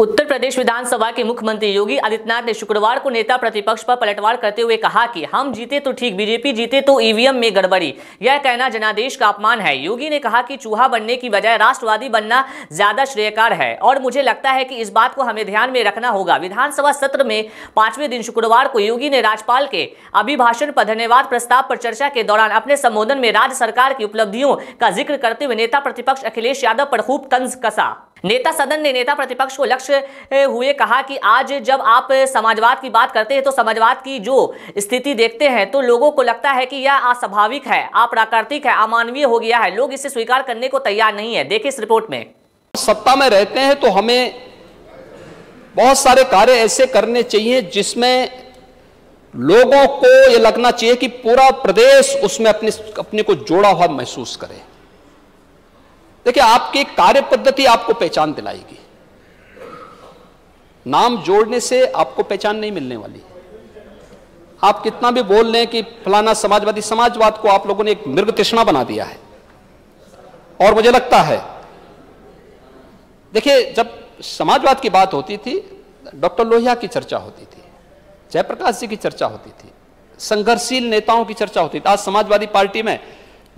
उत्तर प्रदेश विधानसभा के मुख्यमंत्री योगी आदित्यनाथ ने शुक्रवार को नेता प्रतिपक्ष पर पलटवार करते हुए कहा कि हम जीते तो ठीक, बीजेपी जीते तो ईवीएम में गड़बड़ी। यह कहना जनादेश का अपमान है। योगी ने कहा कि चूहा बनने की बजाय राष्ट्रवादी बनना ज्यादा श्रेयस्कर है और मुझे लगता है कि इस बात को हमें ध्यान में रखना होगा। विधानसभा सत्र में 5वें दिन शुक्रवार को योगी ने राज्यपाल के अभिभाषण पर धन्यवाद प्रस्ताव पर चर्चा के दौरान अपने संबोधन में राज्य सरकार की उपलब्धियों का जिक्र करते हुए नेता प्रतिपक्ष अखिलेश यादव पर खूब तंज कसा। नेता सदन ने नेता प्रतिपक्ष को लक्ष्य हुए कहा कि आज जब आप समाजवाद की बात करते हैं तो समाजवाद की जो स्थिति देखते हैं तो लोगों को लगता है कि यह अस्वाभाविक है, अप्राकृतिक है, अमानवीय हो गया है। लोग इसे स्वीकार करने को तैयार नहीं है। देखिए इस रिपोर्ट में। सत्ता में रहते हैं तो हमें बहुत सारे कार्य ऐसे करने चाहिए जिसमें लोगों को यह लगना चाहिए कि पूरा प्रदेश उसमें अपने को जोड़ा हुआ महसूस करे। देखिए आपकी कार्य पद्धति आपको पहचान दिलाएगी, नाम जोड़ने से आपको पहचान नहीं मिलने वाली। आप कितना भी बोल लें कि फलाना समाजवादी, समाजवाद को आप लोगों ने एक मृग तृष्णा बना दिया है। और मुझे लगता है, देखिए जब समाजवाद की बात होती थी, डॉक्टर लोहिया की चर्चा होती थी, जयप्रकाश जी की चर्चा होती थी, संघर्षशील नेताओं की चर्चा होती थी। आज समाजवादी पार्टी में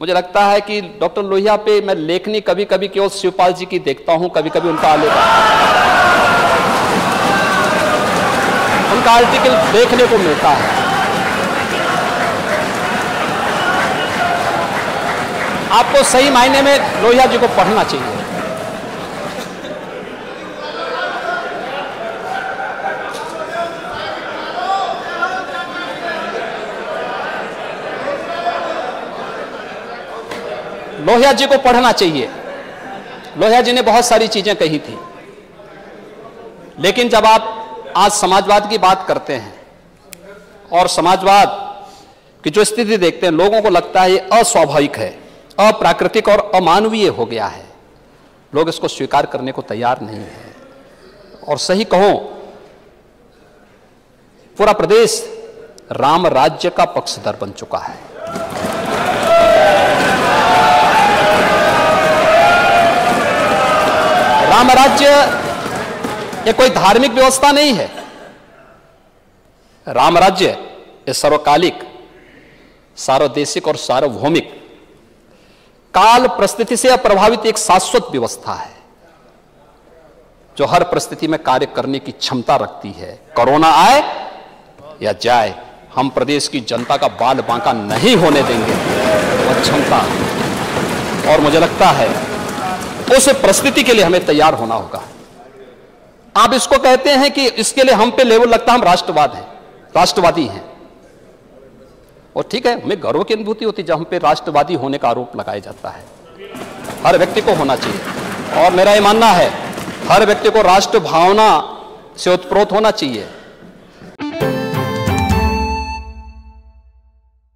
मुझे लगता है कि डॉक्टर लोहिया पे मैं लेखनी कभी कभी केवल शिवपाल जी की देखता हूं, कभी कभी उनका आलेख, उनका आर्टिकल देखने को मिलता है। आपको सही मायने में लोहिया जी को पढ़ना चाहिए। लोहिया जी को पढ़ना चाहिए। लोहिया जी ने बहुत सारी चीजें कही थी, लेकिन जब आप आज समाजवाद की बात करते हैं और समाजवाद की जो स्थिति देखते हैं, लोगों को लगता है ये अस्वाभाविक है, अप्राकृतिक और अमानवीय हो गया है। लोग इसको स्वीकार करने को तैयार नहीं है। और सही कहो, पूरा प्रदेश राम राज्य का पक्षधर बन चुका है। राम राज्य ये कोई धार्मिक व्यवस्था नहीं है। राम राज्य ये सर्वकालिक, सार्वदेशिक और सार्वभौमिक, काल परिस्थिति से प्रभावित एक शाश्वत व्यवस्था है जो हर परिस्थिति में कार्य करने की क्षमता रखती है। कोरोना आए या जाए, हम प्रदेश की जनता का बाल बांका नहीं होने देंगे वो क्षमता। और मुझे लगता है उस परिस्थिति के लिए हमें तैयार होना होगा। आप इसको कहते हैं कि इसके लिए हम पे लेवल लगता है, हम राष्ट्रवाद हैं, राष्ट्रवादी हैं। और ठीक है, हमें गर्व की अनुभूति होती है जब हम पे राष्ट्रवादी होने का आरोप लगाया जाता है। हर व्यक्ति को होना चाहिए और मेरा ये मानना है हर व्यक्ति को राष्ट्र भावना से उत्प्रोत होना चाहिए।